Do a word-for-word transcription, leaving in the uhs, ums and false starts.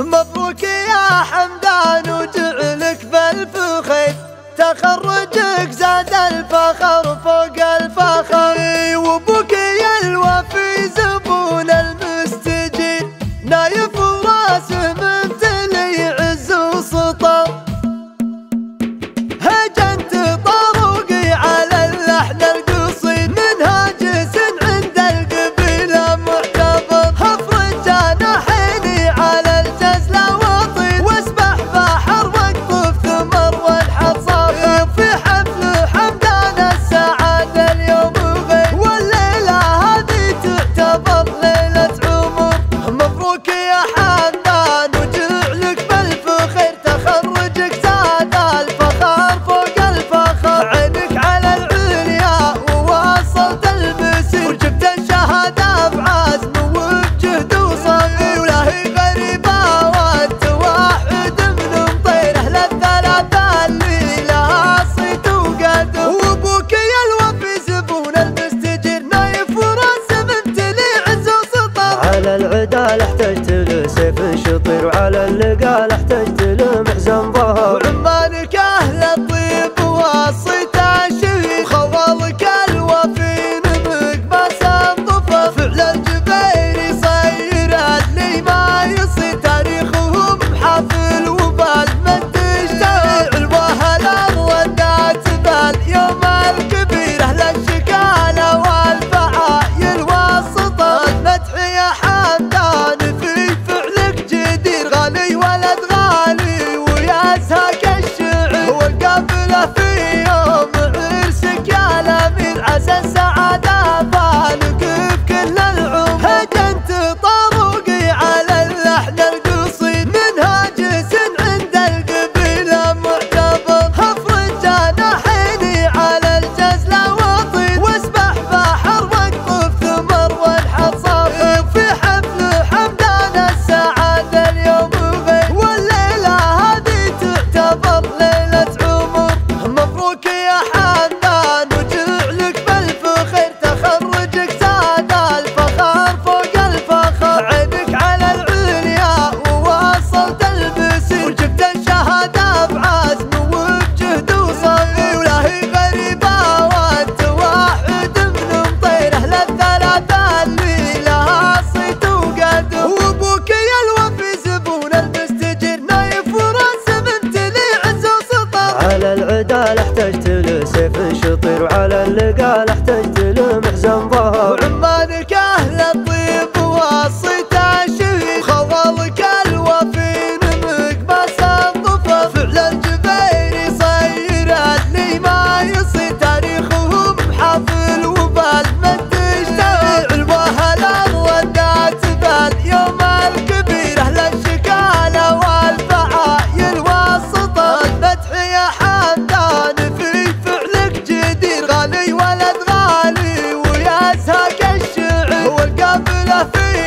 مبروك يا حمدان وجعلك بالف خير، تخرجك زاد الفخر فوق الفخر، وابوك يا الوفي زبون المستجير، نايف وراسه ممتلي عز وسطر. هجنت طرقي على اللحن القصير، منهاج سن عند القبيله محتفظ، هفرج جناحيني على الجزله واطير، واسبح بحر واقطف ثمر والحصى صافي. في حفل حمدان السعاده اليوم غير، والليله هذه تعتبر ليله عمر. مبروك يا حمدان وجعلك بالف خير، تخرجك زاد الفخر فوق الفخر، عينك على العليا وواصلت المسير، وجبت الشهاده بعزم وبجهد وصبر، ولاهي غريبه وانت واحد من مطير، اهل الثلاثه اللي لها صيت وقدر، وابوك يا الوفي زبون المستجير، نايف وراسه ممتلي عز وسطر. على العدال احتجت له سيف شطير، وعلى اللقال احتجت له محزن ظهر، وعمانك اهل الطيب وصيته شهيد، وخوالك الوفي نمك بسام ظفر، فعل الجبيري صير ادلي ما يصير، تاريخهم حافل وبال من تشتهر، الوهلة ودات بال يوم الكبير، اهل الشكالة والفعايل والسطر. المدح يا حمدان في فعلك جدير، غني ولد غالي ويزهق الشعر، والقافلة في يوم عرسك يا الامير، عسى السعادة بالك بكل العمر. هجنت طرقي على اللحن القصير، منهاج سن عند القبيلة معتبر، هفرج جناحيني على الجزلة واطير، واسبح بحر واقطف ثمر والحصى. في حفل حمدان السعادة اليوم غير، والليلة هذه تعتبر ليلة عمر. مبروك يا حمدان وجعلك بالف خير، تخرجك زاد الفخر فوق الفخر، عينك على العليا وواصلت المسير، وجبت الشهادة بعزم وبجهد وصبر، ولاهي غريبة وانت واحد من مطير، اهل الثلاثة اللي لها صيت وقدر، وابوك يا الوفي زبون المستجير، نايف وراسه ممتلي عز وسطر. على العدال احتجت له سيف شطير، وعلى اللقال احتجت له محزن ظهر، وعمانك اهل الطيب وصيته شهيد، وخوالك الوفي نمك بسام ظفر، فعل الجبيري صير ادلي ما يصير، تاريخهم حافل وبال من تشتهر، الوهلة ودات بال يوم الكبير، اهل الشكالة والفعايل والسطر. المدح يا حمدان في فعلك جدير، غني ولد غالي ويزهق الشعر، والقافلة في